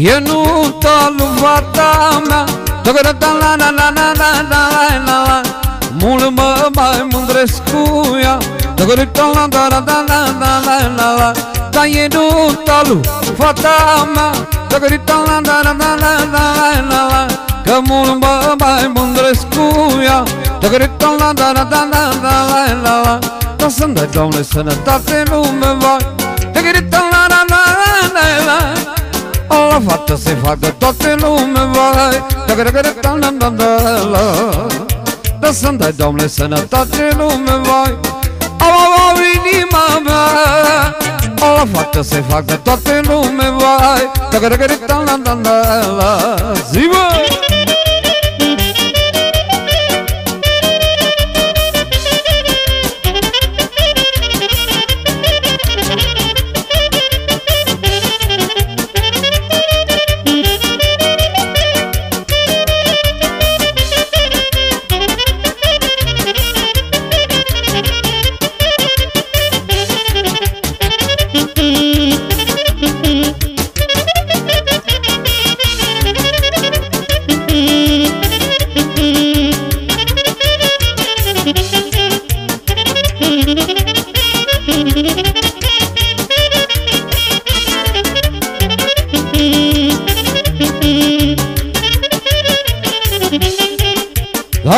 Eu nu tolu fata mea, tocătă la la la la la la la. Mult mă mai mândresc cu ea, tocătă la la la la la la la. Dar eu nu tolu fata mea, tocătă la la la la la la la. Că mult mă mai mândresc cu ea, tocătă la la la la la la la. Dar să-mi dai, Doamne, sănătate, lume vai, tocătă la la la la la la. La fată se fac de toată lumea, vai, da să-mi dai, Doamne, sănătate, lume, vai, au inima mea. La fată se fac de toată lumea, vai, zi, băi!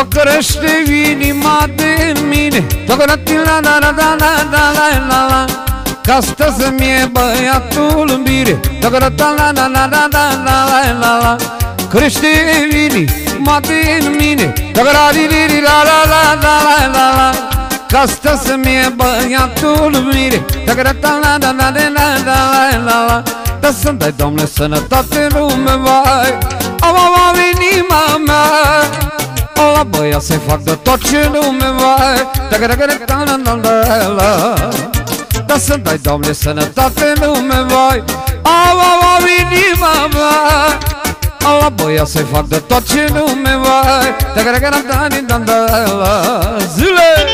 O crește inima de mine, tocănătii la la la la la la la la. Ca stă să-mi e băiatul în bine, tocănătă la la la la la la la la. Crește inima din mine, tocănătii la la la la la la la. Ca stă să-mi e băiatul în bine, tocănătă la la la la la la la. Da să-mi dai, Doamne, sănătate, lume, vai, au inima mea. La băia se fac de tot ce lume, vai, da să-mi dai, Doamne, sănătate, lume, vai, au inima mea. La băia se fac de tot ce lume, vai, zile!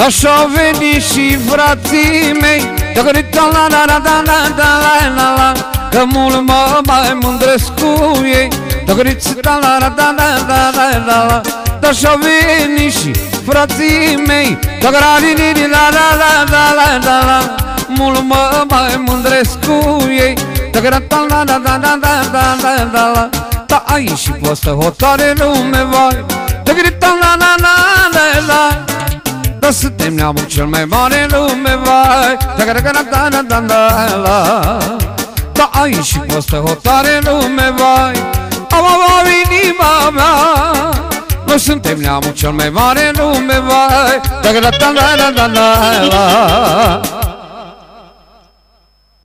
Dar și-au venit și frații mei, tocărită la la la la la la la la. Că mult mă mai mândresc cu ei, tocărită la la la la la la la la. Dar și-au venit și frații mei, tocărită la la la la la la la. Mult mă mai mândresc cu ei, tocărită la la la la la la la la. Dar aici și postă hotare lume, vai, tocărită la la la la la. Dar suntem neamul cel mai mare lume, vai, da aici și postă hotare lume, vai, au inima mea. Noi suntem neamul cel mai mare lume, vai,